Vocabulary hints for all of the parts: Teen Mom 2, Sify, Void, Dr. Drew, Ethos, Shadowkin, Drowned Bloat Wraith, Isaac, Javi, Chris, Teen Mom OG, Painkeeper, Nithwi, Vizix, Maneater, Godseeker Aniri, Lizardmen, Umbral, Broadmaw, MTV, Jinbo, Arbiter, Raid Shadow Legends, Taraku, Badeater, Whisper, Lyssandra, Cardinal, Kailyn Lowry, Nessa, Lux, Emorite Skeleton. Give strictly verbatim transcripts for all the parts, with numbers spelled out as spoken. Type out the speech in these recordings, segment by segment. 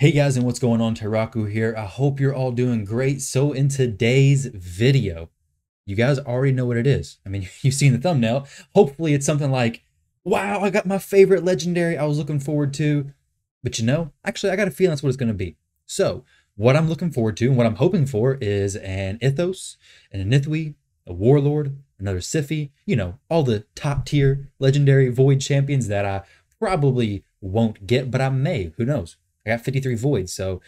Hey guys, and what's going on? Taraku here. I hope you're all doing great. So in today's video, you guys already know what it is. I mean, you've seen the thumbnail. Hopefully it's something like, wow, I got my favorite legendary I was looking forward to. But you know, actually I got a feeling that's what it's going to be. So what I'm looking forward to and what I'm hoping for is an Ethos and a Nithwi, a Warlord, another Sify, you know, all the top tier legendary void champions that I probably won't get, but I may, who knows? I got fifty-three voids, so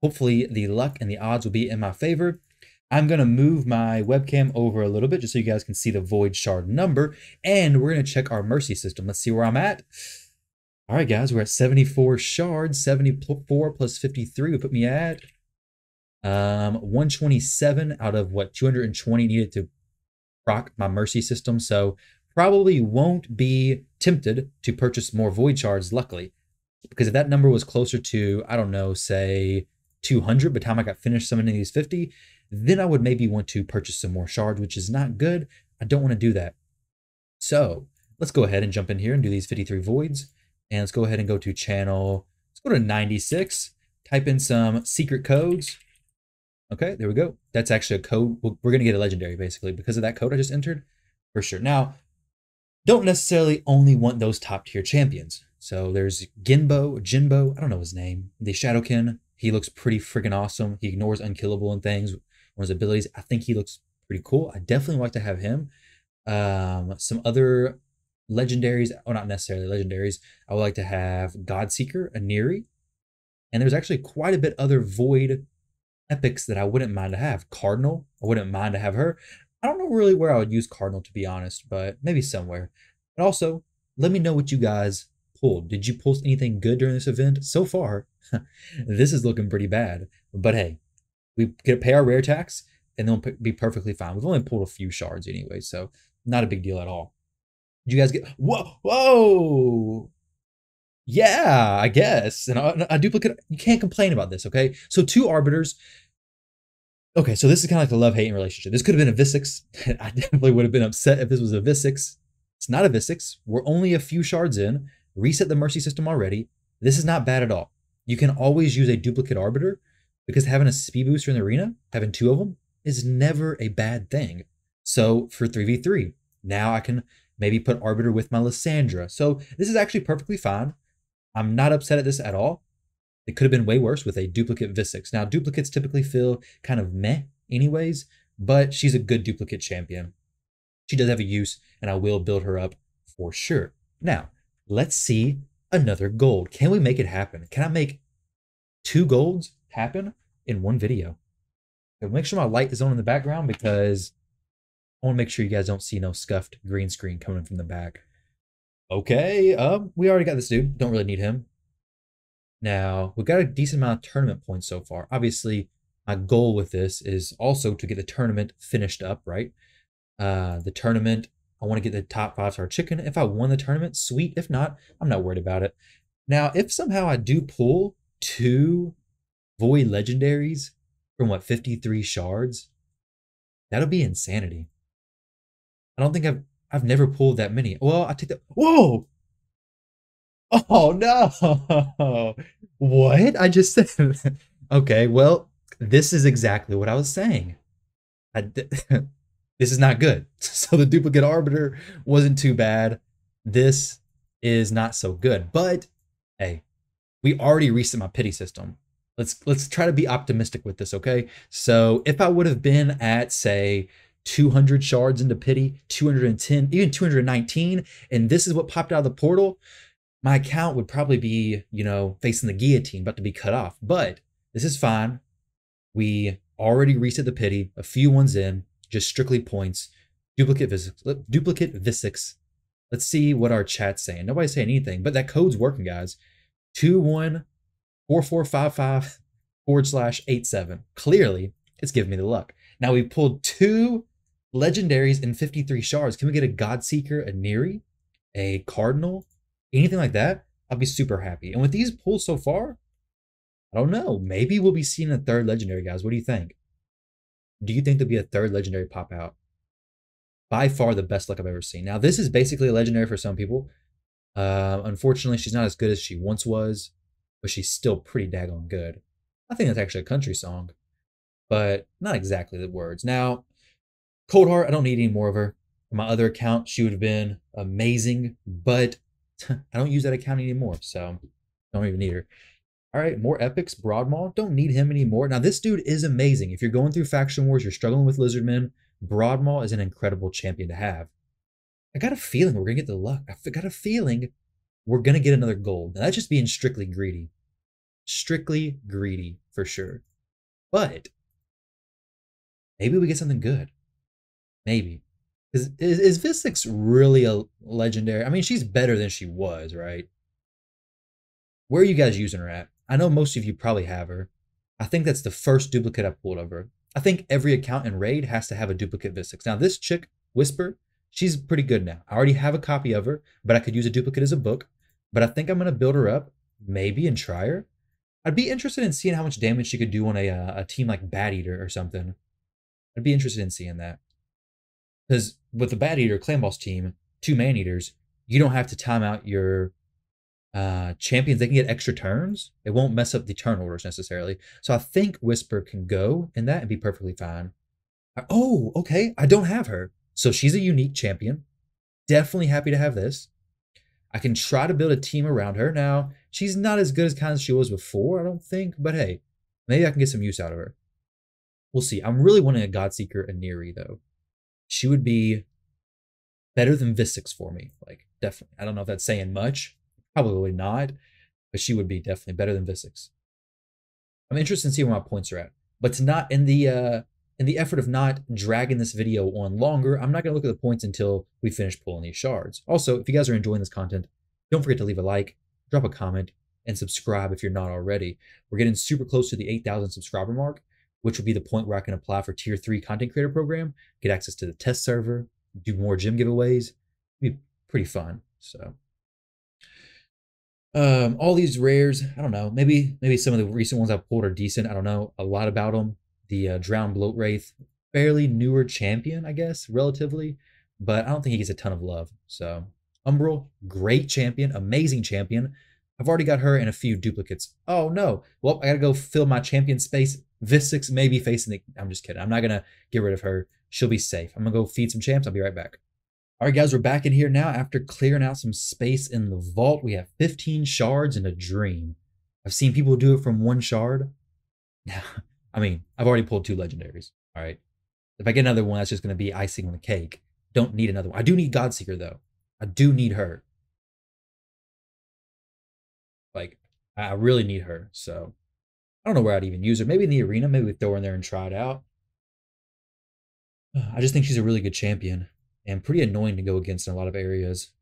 hopefully the luck and the odds will be in my favor. I'm going to move my webcam over a little bit just so you guys can see the void shard number, and we're going to check our mercy system. Let's see where I'm at. All right, guys, we're at seventy-four shards. seventy-four plus fifty-three would put me at um, one twenty-seven out of, what, two hundred twenty needed to proc my mercy system, so probably won't be tempted to purchase more void shards, luckily. Because if that number was closer to, I don't know, say two hundred by the time I got finished summoning these fifty, then I would maybe want to purchase some more shards, which is not good. I don't want to do that. So let's go ahead and jump in here and do these fifty-three voids. And let's go ahead and go to channel. Let's go to ninety-six, type in some secret codes. Okay, there we go. That's actually a code. We're going to get a legendary basically because of that code I just entered for sure. Now, don't necessarily only want those top tier champions. So there's Jinbo, Jinbo, I don't know his name, the Shadowkin. He looks pretty freaking awesome. He ignores unkillable and things on his abilities. I think he looks pretty cool. I definitely like to have him. Um, some other legendaries, oh, not necessarily legendaries. I would like to have Godseeker Aniri. And there's actually quite a bit other void epics that I wouldn't mind to have. Cardinal, I wouldn't mind to have her. I don't know really where I would use Cardinal to be honest, but maybe somewhere. And also, let me know what you guys pulled. Did you pull anything good during this event? So far, this is looking pretty bad. But hey, we get to pay our rare tax and they'll be perfectly fine. We've only pulled a few shards anyway, so not a big deal at all. Did you guys get, whoa, whoa. Yeah, I guess. And I, I duplicate, you can't complain about this, okay? So two Arbiters. Okay, so this is kind of like a love-hating relationship. This could have been a Vizix. I definitely would have been upset if this was a Vizix. It's not a Vizix. We're only a few shards in. Reset the mercy system already. This is not bad at all. You can always use a duplicate Arbiter because having a speed booster in the arena, having two of them, is never a bad thing. So for three v three, now I can maybe put Arbiter with my Lyssandra. So this is actually perfectly fine. I'm not upset at this at all. It could have been way worse with a duplicate Vizix. Now duplicates typically feel kind of meh anyways, but she's a good duplicate champion. She does have a use and I will build her up for sure. Now, let's see another gold. Can we make it happen? Can I make two golds happen in one video? Make sure my light is on in the background because I want to make sure you guys don't see no scuffed green screen coming from the back. Okay, um, we already got this dude. Don't really need him. Now, we've got a decent amount of tournament points so far. Obviously, my goal with this is also to get the tournament finished up, right? Uh, the tournament... I want to get the top five star chicken. If I won the tournament, sweet. If not, I'm not worried about it. Now, if somehow I do pull two void legendaries from what, fifty-three shards, that'll be insanity. I don't think I've, I've never pulled that many. Well, I take that. Whoa. Oh no. What? I just said, okay, well, this is exactly what I was saying. I did. This is not good. So the duplicate Arbiter wasn't too bad. This is not so good, but hey, we already reset my pity system. Let's, let's try to be optimistic with this, okay? So if I would have been at say two hundred shards into pity, two hundred ten, even two hundred nineteen, and this is what popped out of the portal, my account would probably be, you know, facing the guillotine, about to be cut off, but this is fine. We already reset the pity, a few ones in. Just strictly points, duplicate Vizix, duplicate Vizix. Let's see what our chat's saying. Nobody's saying anything, but that code's working, guys. two one four four five five forward slash eight seven. Clearly, it's giving me the luck. Now we pulled two legendaries and fifty-three shards. Can we get a Godseeker, a Niri, a Cardinal, anything like that? I'll be super happy. And with these pulls so far, I don't know. Maybe we'll be seeing a third legendary, guys. What do you think? Do you think there'll be a third legendary pop out? By far the best luck I've ever seen. Now, this is basically a legendary for some people. Uh, unfortunately, she's not as good as she once was. but she's still pretty daggone good. I think that's actually a country song, but not exactly the words. Now, Coldheart, I don't need any more of her. On my other account, she would have been amazing, but I don't use that account anymore, so don't even need her. All right, more epics. Broadmaw, don't need him anymore. Now, this dude is amazing. If you're going through faction wars, you're struggling with Lizardmen, Broadmaw is an incredible champion to have. I got a feeling we're going to get the luck. I got a feeling we're going to get another gold. Now, that's just being strictly greedy. Strictly greedy, for sure. But maybe we get something good. Maybe. Is, is, is Vizix really a legendary? I mean, she's better than she was, right? Where are you guys using her at? I know most of you probably have her. I think that's the first duplicate I pulled of her. I think every account in Raid has to have a duplicate Vizix. Now, this chick, Whisper, she's pretty good now. I already have a copy of her, but I could use a duplicate as a book. But I think I'm going to build her up, maybe, and try her. I'd be interested in seeing how much damage she could do on a, uh, a team like Badeater or something. I'd be interested in seeing that. Because with the Badeater Clan Boss team, two Maneaters, you don't have to time out your uh, champions. They can get extra turns. It won't mess up the turn orders necessarily. So I think Whisper can go in that and be perfectly fine. Oh, okay. I don't have her. So she's a unique champion. Definitely happy to have this. I can try to build a team around her. Now, she's not as good as kind of she was before, I don't think. But hey, maybe I can get some use out of her. We'll see. I'm really wanting a Godseeker Aniri, though. She would be better than Vizix for me. Like, definitely. I don't know if that's saying much. Probably not. But she would be definitely better than Vizix. I'm interested in seeing where my points are at. But to not, in the... Uh, In the effort of not dragging this video on longer, I'm not going to look at the points until we finish pulling these shards. Also, if you guys are enjoying this content, don't forget to leave a like, drop a comment, and subscribe if you're not already. We're getting super close to the eight thousand subscriber mark, which will be the point where I can apply for Tier three Content Creator Program, get access to the test server, do more gym giveaways. It'd be pretty fun. So, um, all these rares, I don't know. Maybe, maybe some of the recent ones I pulled are decent. I don't know a lot about them. The uh, Drowned Bloat Wraith, fairly newer champion, I guess, relatively, but I don't think he gets a ton of love. So Umbral, great champion, amazing champion. I've already got her and a few duplicates. Oh no, well, I gotta go fill my champion space. Vizix may be facing the, I'm just kidding. I'm not gonna get rid of her. She'll be safe. I'm gonna go feed some champs. I'll be right back. All right, guys, we're back in here now after clearing out some space in the vault. We have fifteen shards and a dream. I've seen people do it from one shard. Now, I mean, I've already pulled two legendaries, all right? If I get another one, that's just going to be icing on the cake. Don't need another one. I do need Godseeker, though. I do need her. Like, I really need her, so... I don't know where I'd even use her. Maybe in the arena. Maybe we throw her in there and try it out. I just think she's a really good champion and pretty annoying to go against in a lot of areas.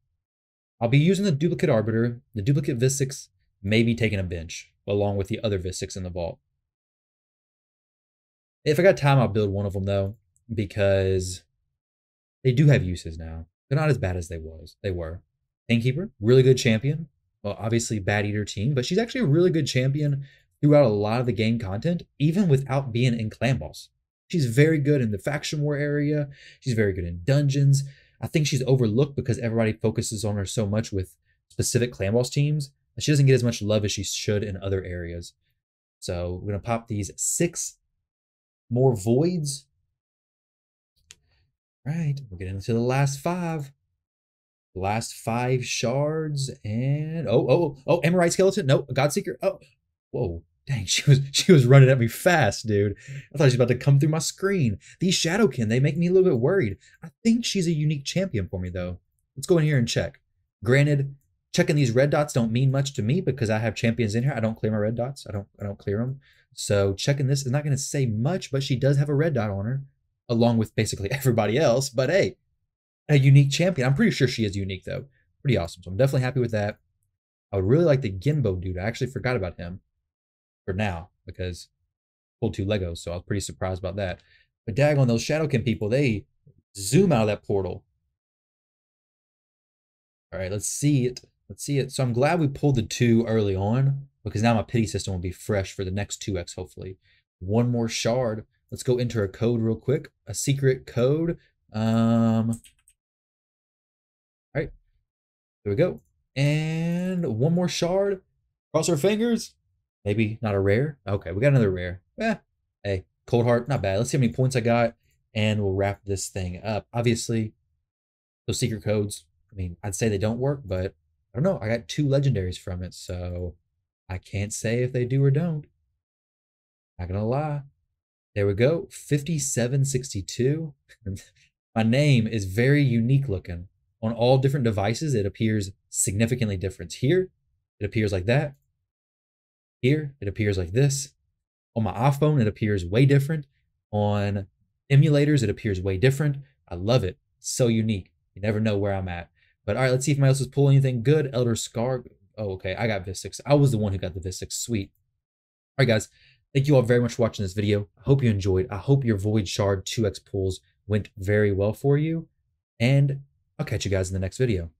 I'll be using the duplicate Arbiter. The duplicate Vizix may be taking a bench, along with the other Vizix in the vault. If I got time, I'll build one of them, though, because they do have uses now. They're not as bad as they was. They were. Painkeeper, really good champion. Well, obviously, Badeater team, but she's actually a really good champion throughout a lot of the game content, even without being in Clan Boss. She's very good in the faction war area. She's very good in dungeons. I think she's overlooked because everybody focuses on her so much with specific Clan Boss teams, and she doesn't get as much love as she should in other areas. So we're going to pop these six more voids. All right, we're getting into the last five. Last five shards and oh, oh, oh, Emorite Skeleton. No, Godseeker. Oh, whoa, dang, she was she was running at me fast, dude. I thought she was about to come through my screen. These Shadowkin, they make me a little bit worried. I think she's a unique champion for me, though. Let's go in here and check. Granted, checking these red dots don't mean much to me because I have champions in here. I don't clear my red dots. I don't I don't clear them. So checking this is not going to say much, but she does have a red dot on her, along with basically everybody else. But hey, a unique champion. I'm pretty sure she is unique, though. Pretty awesome. So I'm definitely happy with that. I would really like the Jinbo dude. I actually forgot about him for now because I pulled two Legos, so I was pretty surprised about that. But daggone, those Shadowkin people, they zoom out of that portal. All right, let's see it. Let's see it. So I'm glad we pulled the two early on, because now my pity system will be fresh for the next two X, hopefully. One more shard. Let's go enter a code real quick. A secret code. Um, all right. There we go. And one more shard. Cross our fingers. Maybe not a rare. Okay, we got another rare. Eh, hey, Cold Heart, not bad. Let's see how many points I got, and we'll wrap this thing up. Obviously, those secret codes, I mean, I'd say they don't work, but I don't know. I got two legendaries from it, so I can't say if they do or don't. Not gonna lie. There we go, fifty-seven sixty-two. My name is very unique looking. On all different devices, it appears significantly different. Here, it appears like that. Here, it appears like this. On my iPhone, it appears way different. On emulators, it appears way different. I love it. So unique. You never know where I'm at. But all right, let's see if my else is pulling anything good. Elder Scar. Oh, okay. I got Vizix. I was the one who got the Vizix. Sweet. All right, guys. Thank you all very much for watching this video. I hope you enjoyed. I hope your Void Shard two X pulls went very well for you. And I'll catch you guys in the next video.